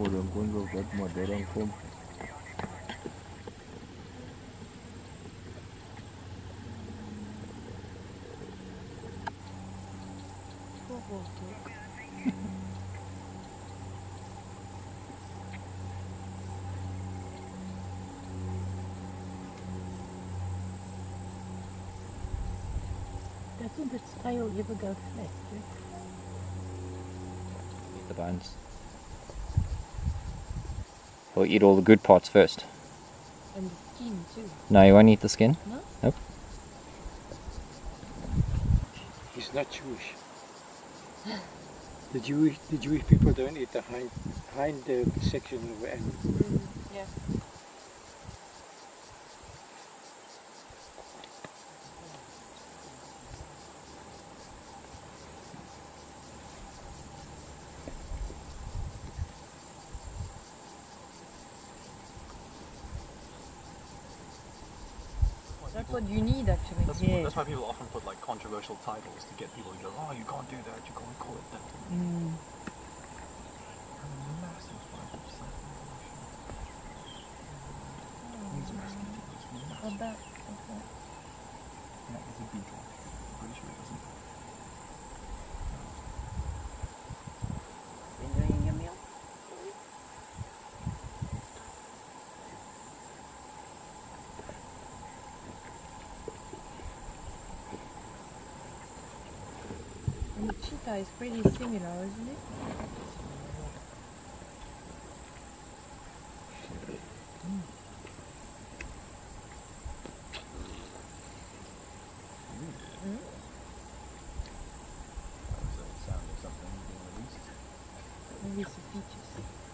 Murang Kundu kat Madarang Kum. Doesn't its tail ever go flat? The bones. Or eat all the good parts first. And the skin too. No, you won't eat the skin? No? Nope. He's not Jewish. The Jewish people don't eat the hind section of animals. Mm, yeah. That's what you need, actually. That's why people often put like controversial titles to get people to go, "Oh, you can't do that. You can't call it that." Mm. Oh, that is a beetle. I'm pretty sure it doesn't. The cheetah is pretty similar, isn't it? Mm. Mm. Maybe it's the features.